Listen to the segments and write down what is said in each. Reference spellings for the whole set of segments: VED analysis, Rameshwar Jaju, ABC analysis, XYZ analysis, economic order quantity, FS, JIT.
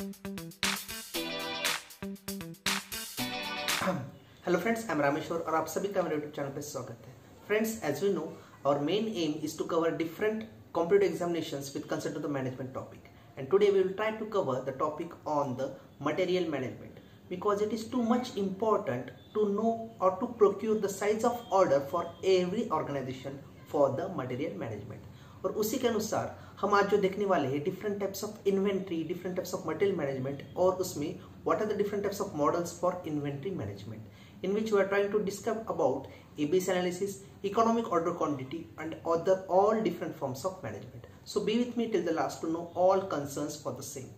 Hello friends, I am Rameshwar और आप सभी का मेरे यूट्यूब चैनल पर स्वागत है। Friends, as you know our main aim is to cover different competitive examinations with concept of the management topic and today we will try to cover the topic on the material management because it is too much important to know or to procure the size of order for every organization for the material management. और उसी के अनुसार हम आज जो देखने वाले हैं different types of inventory, different types of material management और उसमें what are the different types of models for inventory management in which we are trying to discuss about ABC analysis, economic order quantity and other all different forms of management. So be with me till the last to know all concerns for the same.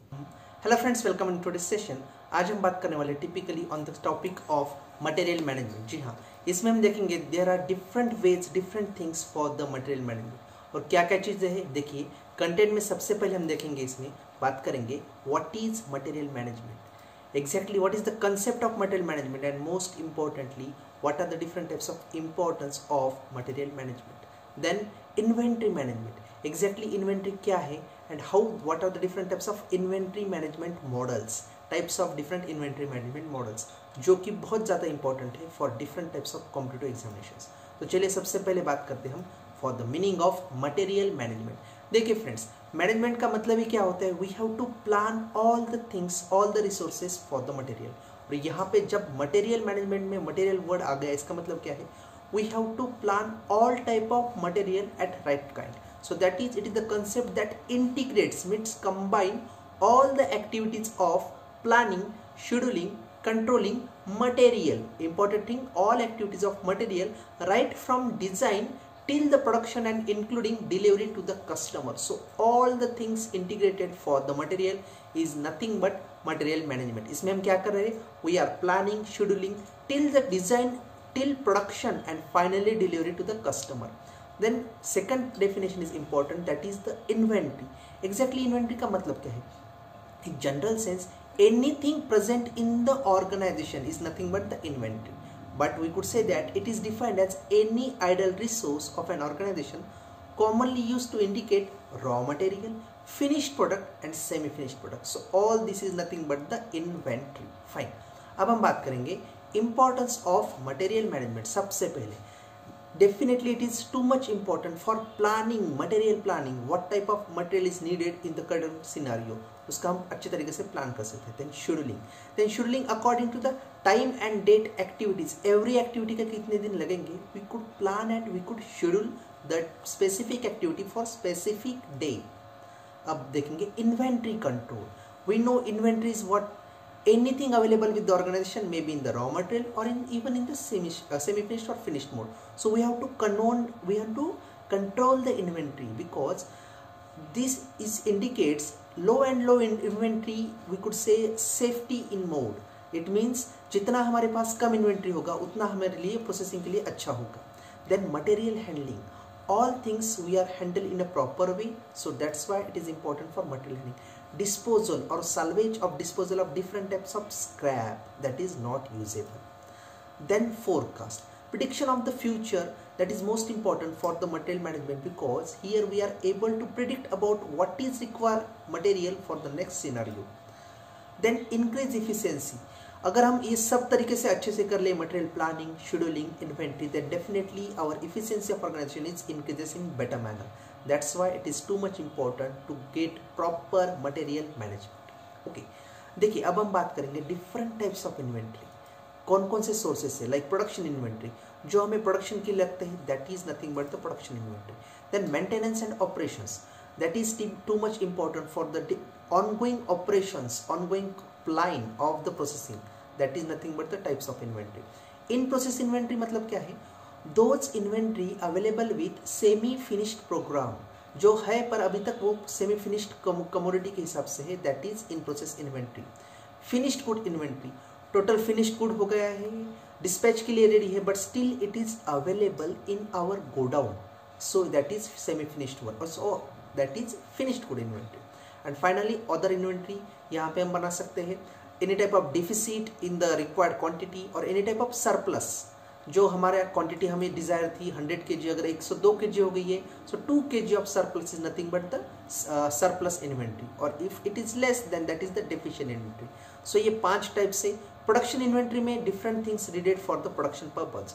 Hello friends, welcome in to this session. आज हम बात करने वाले typically on the topic of material management. जी हाँ, इसमें हम देखेंगे there are different ways, different things for the material management और क्या क्या चीज़ें हैं। देखिए कंटेंट में सबसे पहले हम देखेंगे, इसमें बात करेंगे what is material management, exactly what is the concept of material management and most importantly what are the different types of importance of material management. Then inventory management, exactly inventory क्या है and how, what are the different types of inventory management models, types of different inventory management models जो कि बहुत ज़्यादा important है for different types of competitive examinations। तो चलिए सबसे पहले बात करते हैं हम for the meaning of material management। देखिए फ्रेंड्स, मैनेजमेंट का मतलब ही क्या होता है, we have to plan all the things, all the resources for the material। और यहाँ पे जब मटेरियल मैनेजमेंट में मटेरियल वर्ड आ गया, इसका मतलब क्या है, we have to plan all type of material at right kind। So that is, it is the concept that integrates, means combine all the activities of planning, scheduling, controlling material, importing all activities of material right from design till the production and including delivery to the customer. So all the things integrated for the material is nothing but material management। इसमें हम क्या कर रहे हैं, we are planning, scheduling till the design, till production and finally delivery to the customer। Then second definition is important, that is the inventory. Exactly inventory का मतलब क्या है, in general sense anything present in the organisation is nothing but the inventory, but we could say that it is defined as any idle resource of an organisation commonly used to indicate raw material, finished product and semi finished product। So all this is nothing but the inventory। fine, अब हम बात करेंगे importance of material management। सबसे पहले definitely it is too much important for planning, material planning, what type of material is needed in the current scenario, उसका हम अच्छे तरीके से प्लान कर सकते हैं। then scheduling according to the time and date activities, every activity का कितने दिन लगेंगे we could plan and we could schedule that specific activity for specific day। अब देखेंगे inventory control, we know inventory is what anything available with the organization, maybe in the raw material or in even in the semi-finished or finished mode। So we have to control the inventory because this is indicates low and low in inventory, we could say safety in mode। It means जितना हमारे पास कम inventory होगा उतना हमारे लिए processing के लिए अच्छा होगा। Then material handling, all things we are handled in a proper way, so that's why it is important for material handling। Disposal or salvage of disposal of different types of scrap that is not usable। Then forecast, prediction of the future, that is most important for the material management because here we are able to predict about what is required material for the next scenario। Then increase efficiency, अगर हम ये सब तरीके से अच्छे से कर ले material planning, scheduling, inventory, then definitely our efficiency of organisation is increases in better manner. That's why it is too much important to get proper material management. Okay, देखिए अब हम बात करेंगे डिफरेंट टाइप्स ऑफ इन्वेंट्री, कौन कौन से sources है, like production inventory जो हमें प्रोडक्शन के लिए लगते हैं, that is nothing but the production inventory. Then maintenance and operations, that is too much important for the ongoing operations, ongoing line of the processing, that is nothing but the types of inventory। In process inventory मतलब क्या है, those inventory available with semi finished program, जो है पर अभी तक वो semi finished commodity के हिसाब से है, that is in process inventory। Finished good inventory, total finished good हो गया है, dispatch के लिए ready है but still it is available in our godown, so that is semi finished one, so that is finished good inventory। And finally other inventory, यहाँ पे हम बना सकते हैं any type of deficit in the required quantity और any type of surplus, जो हमारे quantity हमें डिजायर थी 100 kg अगर 102 kg हो गई है, so 2 kg of surplus is nothing but the surplus inventory और if it is less than that is the deficient inventory. So ये 5 टाइप्स है. प्रोडक्शन इन्वेंट्री में different things needed for the production purpose,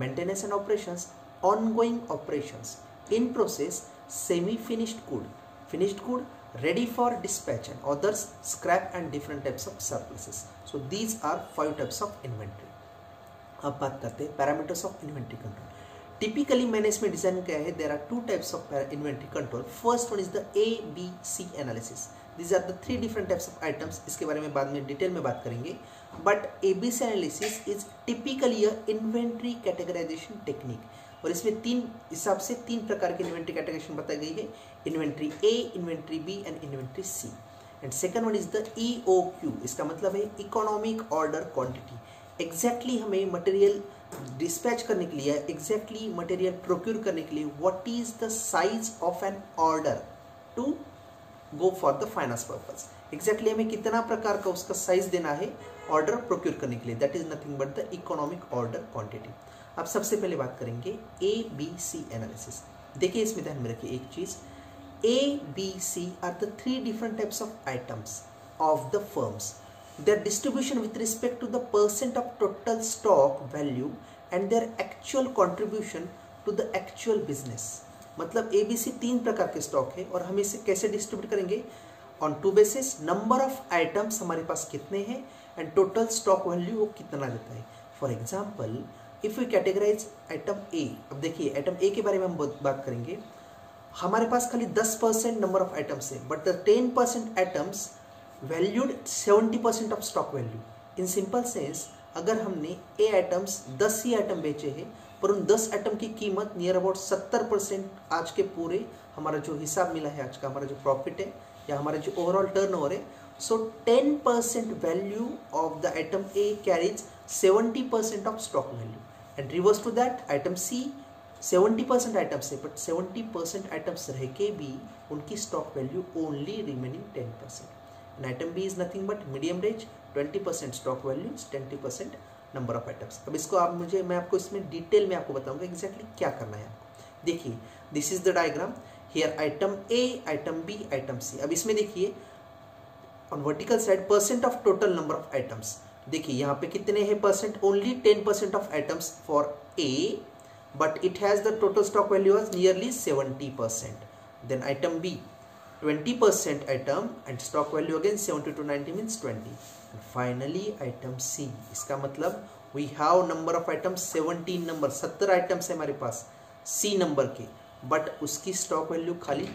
maintenance and operations, ongoing operations, in process, semi finished good, ready for dispatch and others, scrap and different types of surpluses. So these are 5 types of inventory. अब बात करते हैं parameters of inventory control. Typically मैंने इसमें design किया है there are 2 types of inventory control. First one is the ABC analysis. These are the 3 different types of items. इसके बारे में बाद में डिटेल में बात करेंगे. But ABC analysis is typically a inventory categorisation technique और इसमें 3 हिसाब से 3 प्रकार की इन्वेंट्री कैटेगराइजेशन बताई गई है. Inventory A, inventory B and inventory C. And second one is the EOQ. इसका मतलब है इकोनॉमिक ऑर्डर क्वांटिटी. एग्जैक्टली हमें मटेरियल डिस्पैच करने के लिए, एग्जैक्टली मटेरियल प्रोक्योर करने के लिए what is the size of an order to go for the finance purpose. Exactly हमें कितना प्रकार का उसका साइज देना है ऑर्डर प्रोक्योर करने के लिए. That is nothing but the economic order quantity. अब सबसे पहले बात करेंगे ABC एनालिसिस. देखिए इसमें ध्यान में रखिए एक चीज़. ABC are the 3 different types of items of the firms. Their distribution with respect to the percent of total stock value and their actual contribution to the actual business. मतलब ABC 3 प्रकार के स्टॉक है और हम इसे कैसे distribute करेंगे on 2 basis. Number of items हमारे पास कितने हैं एंड टोटल स्टॉक वैल्यू वो कितना देता है. For example if you categorise item A. अब देखिए आइटम A के बारे में हम बात करेंगे. हमारे पास खाली 10% नंबर ऑफ आइटम्स है but the 10% items valued 70% of stock value. In simple sense अगर हमने A आइटम्स 10 ही आइटम बेचे हैं पर उन 10 आइटम की कीमत नियर अबाउट 70% आज के पूरे हमारा जो हिसाब मिला है, आज का हमारा जो प्रॉफिट है या हमारा जो ओवरऑल टर्न ओवर है. So 10% value of the item A carries 70% of stock value and reverse to that item C 70% items है बट 70% आइटम्स रह के भी उनकी stock value only remaining 10%. And item B is nothing but medium range 20% stock value 20% number of items. अब इसको आप मुझे मैं आपको इसमें डिटेल में आपको बताऊंगा एग्जैक्टली क्या करना है आपको. देखिए this is the diagram here. Item A, item B, item C. अब इसमें देखिए on vertical side percent of total number of items. देखिए यहाँ पे कितने हैं percent. Only 10% of items for A but it has the total stock value as nearly 70%. Then item B 20% item and stock value again 70 to 90 means 20. And finally item C. इसका मतलब we have number of items 17 number 70 items है हमारे पास C number के but उसकी stock value खाली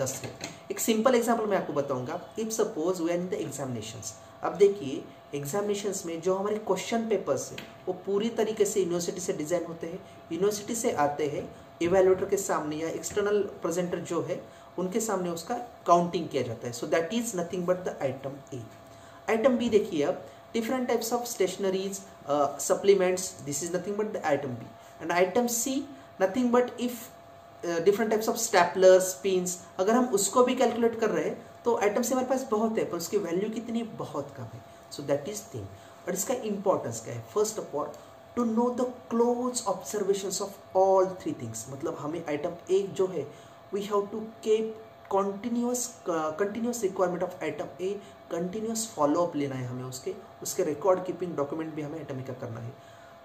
10 है. एक सिंपल एग्जाम्पल मैं आपको बताऊंगा. If suppose we are in the examinations. अब देखिए एग्जामिनेशंस में जो हमारे क्वेश्चन पेपर्स हैं वो पूरी तरीके से यूनिवर्सिटी से डिज़ाइन होते हैं, यूनिवर्सिटी से आते हैं इवेल्यूएटर के सामने या एक्सटर्नल प्रेजेंटर जो है उनके सामने उसका काउंटिंग किया जाता है. So that is nothing but the item A. Item B देखिए अब different types of stationeries, supplements. This is nothing but the item B. And item C nothing but if different types of staplers, pins. अगर हम उसको भी calculate कर रहे हैं तो आइटम्स हमारे पास बहुत है पर उसकी वैल्यू कितनी बहुत कम है. So that is thing. और इसका इंपॉर्टेंस क्या है. First of all to know the close observations of all 3 things. मतलब हमें आइटम A जो है we have to keep continuous requirement of item A. Continuous follow up लेना है हमें उसके रिकॉर्ड कीपिंग डॉक्यूमेंट भी हमें आइटम A का करना है.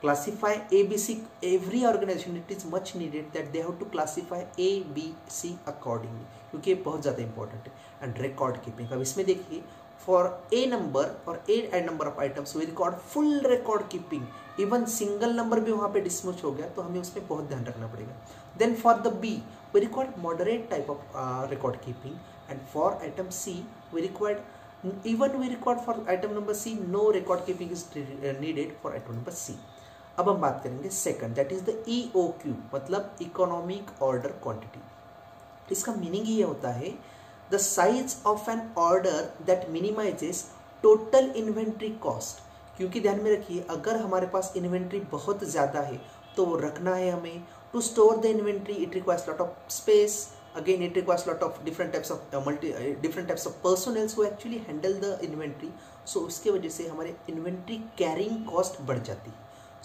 Classify ABC. Every organization it is much needed that they have to classify ABC accordingly क्योंकि बहुत ज़्यादा important है. And record keeping. अब इसमें देखिए for A number और A number of items we record full record keeping. Even single number भी वहाँ पे डिसमच हो गया तो हमें उसमें बहुत ध्यान रखना पड़ेगा. Then for the B we required moderate type of record keeping and for item C we required for item number C no record keeping is needed for item number C. अब हम बात करेंगे second that is the EOQ मतलब economic order quantity. इसका meaning ये होता है the size of an order that minimises total inventory cost. क्योंकि ध्यान में रखिए अगर हमारे पास इन्वेंट्री बहुत ज़्यादा है तो वो रखना है हमें. To store the inventory it requires lot of space. Again it requires lot of different types of different types of personnel who actually handle the inventory. So उसके वजह से हमारे inventory carrying cost बढ़ जाती है.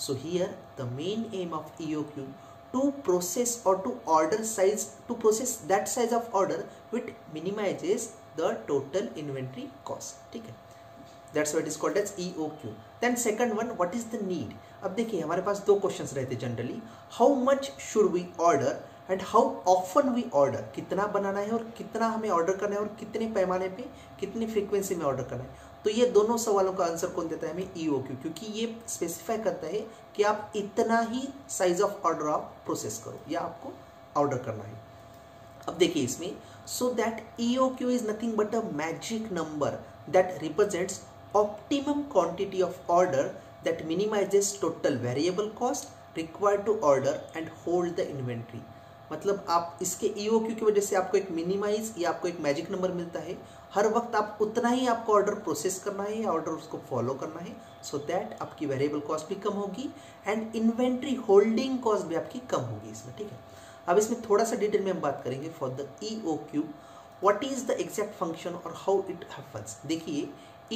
So here the main aim of EOQ to process or to order size, to process that size of order which minimizes the total inventory cost. ठीक है, that's why it is called as EOQ. Then second one, what is the need? अब देखिए हमारे पास दो questions रहते generally, how much should we order and how often we order. कितना बनाना है और कितना हमें order करना है और कितने पैमाने पे कितनी frequency में order करना है. तो ये दोनों सवालों का आंसर कौन देता है हमें? EOQ, क्योंकि ये स्पेसिफाई करता है कि आप इतना ही साइज ऑफ ऑर्डर आप प्रोसेस करो या आपको ऑर्डर करना है. अब देखिए इसमें, so that EOQ is nothing but a magic number that represents optimum quantity of order that minimises total variable cost required to order and hold the inventory. मतलब आप इसके EOQ की वजह से आपको एक मिनिमाइज या आपको एक मैजिक नंबर मिलता है. हर वक्त आप उतना ही आपको ऑर्डर प्रोसेस करना है या ऑर्डर उसको फॉलो करना है, सो दैट आपकी वेरिएबल कॉस्ट भी कम होगी एंड इन्वेंट्री होल्डिंग कॉस्ट भी आपकी कम होगी इसमें. ठीक है, अब इसमें थोड़ा सा डिटेल में हम बात करेंगे for the EOQ, what is the exact function और हाउ इट हैपन्स. देखिए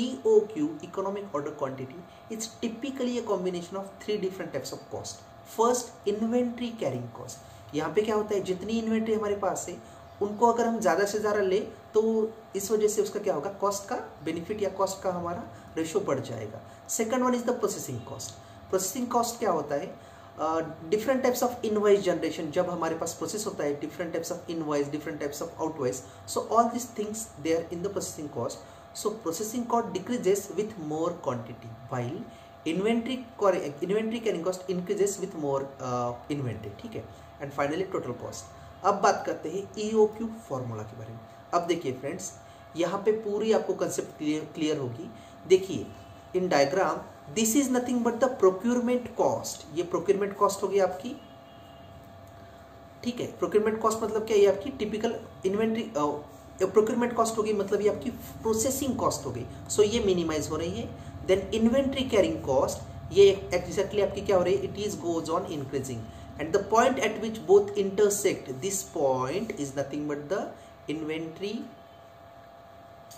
EOQ, economic order quantity, it's typically a combination of three different types of cost. First, inventory carrying cost. यहाँ पे क्या होता है, जितनी इन्वेंट्री हमारे पास है उनको अगर हम ज़्यादा से ज़्यादा ले तो इस वजह से उसका क्या होगा, कॉस्ट का बेनिफिट या कॉस्ट का हमारा रेशो बढ़ जाएगा. Second one is the processing cost. Processing cost क्या होता है, different types of invoice generation. जब हमारे पास प्रोसेस होता है different types of invoice, different types of outvoice, so all this things there in the processing cost. So processing cost decreases with more quantity while inventory carrying cost increases with more inventory. ठीक है, and finally total cost. अब बात करते हैं EOQ formula के बारे में. अब देखिए फ्रेंड्स, यहाँ पे पूरी आपको कंसेप्ट क्लियर होगी. देखिए इन diagram, this is nothing but the procurement cost. ये प्रोक्यूरमेंट कॉस्ट होगी आपकी. ठीक है, प्रोक्यूरमेंट कॉस्ट मतलब क्या, ये आपकी टिपिकल इन्वेंट्री. प्रोक्यूरमेंट कॉस्ट होगी मतलब ये आपकी प्रोसेसिंग कॉस्ट होगी, सो ये मिनिमाइज हो रही है. देन इन्वेंट्री कैरिंग कॉस्ट, ये एग्जैक्टली आपकी क्या हो रही है, it is goes on increasing. And the point at which both intersect, this point is nothing but the inventory,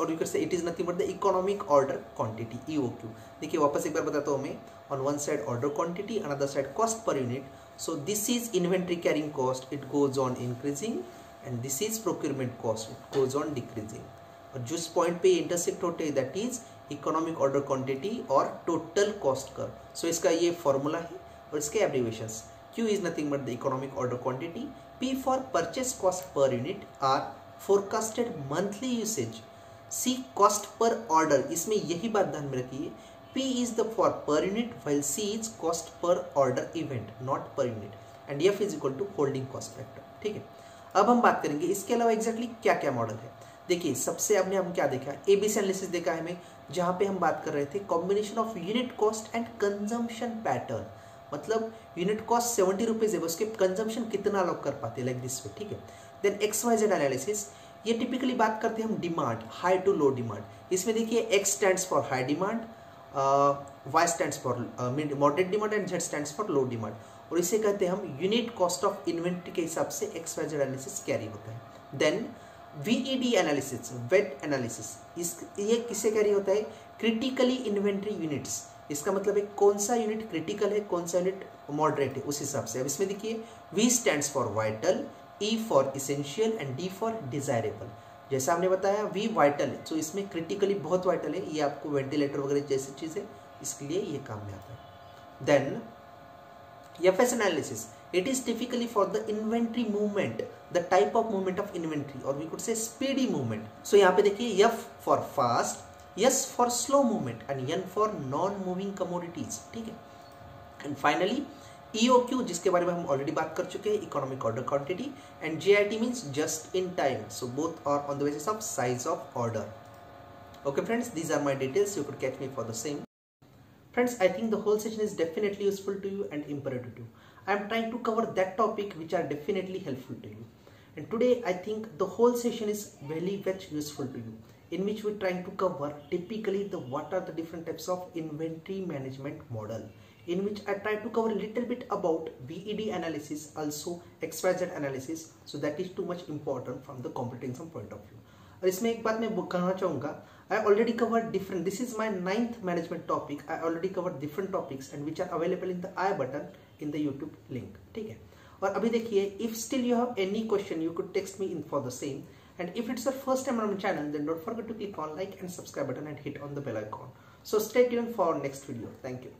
or you can say it is nothing but the economic order quantity (EOQ). देखिए वापस एक बार बताता हूँ मैं. On one side order quantity, another side cost per unit. So this is inventory carrying cost. It goes on increasing, and this is procurement cost. It goes on decreasing. और जिस point पे intersect होते हैं, that is economic order quantity और total cost curve. So इसका ये formula है और इसके abbreviations. Q is nothing but the economic order quantity. P for purchase cost per unit. R forecasted monthly usage. C cost per order. इसमें यही बात ध्यान में रखिए, P is the for per unit while C is cost per order event, not per unit. And F is equal to holding cost factor. ठीक है, अब हम बात करेंगे इसके अलावा एग्जैक्टली क्या क्या मॉडल है. देखिए सबसे आपने हम क्या देखा, ABC एनालिसिस देखा है हमें, जहाँ पे हम बात कर रहे थे combination of unit cost and consumption pattern. मतलब यूनिट कॉस्ट 70 रुपीज़ है, उसके कंजम्पशन कितना लोग कर पाते, लाइक दिस वे. ठीक है, देन XYZ एनालिसिस, ये टिपिकली बात करते हैं हम demand, high to low demand. इसमें देखिए X stands for high demand, Y stands for moderate demand and Z stands for low demand. और इसे कहते हैं हम यूनिट कॉस्ट ऑफ इन्वेंट्री के हिसाब से XYZ एनालिसिस कैरी होता है. Then VED analysis, VED analysis, ये किससे कैरी होता है, क्रिटिकली इन्वेंट्री यूनिट्स. इसका मतलब है कौन सा यूनिट क्रिटिकल है, कौन सा यूनिट मॉडरेट है, उस हिसाब से. अब इसमें देखिए V stands for vital, E for essential and D for desirable. जैसा हमने बताया V वाइटल है, तो इसमें क्रिटिकली बहुत वाइटल है, ये आपको वेंटिलेटर वगैरह जैसी चीज़ है, इसके लिए ये काम में आता है. Then FS analysis, it is typically for the inventory movement, the type of movement of inventory, और we could say speedy movement. So यहाँ पे देखिए F for fast, S for slow movement and N for non-moving commodities. ठीक है, and finally EOQ, जिसके बारे में हम ऑलरेडी बात कर चुके हैं, economic order quantity. And JIT means just in time, so both are on the basis of size of order. Okay friends, these are my details, you could catch me for the same. Friends, I think the whole session is definitely useful to you and imperative to you. I am trying to cover that topic which are definitely helpful to you. And today I think the whole session is very much useful to you, in which we are trying to cover typically the what are the different types of inventory management model, in which I try to cover a little bit about VED analysis, also XYZ analysis, so that is too much important from the computing some point of view. और इसमें एक बात मैं कहना चाहूँगा, I already covered different, this is my 9th management topic, I already covered different topics and which are available in the I button in the YouTube link. ठीक है, और अभी देखिए, if still you have any question you could text me in for the same, and if it's your first time on my channel then don't forget to click on like and subscribe button and hit on the bell icon. So stay tuned for our next video. Thank you.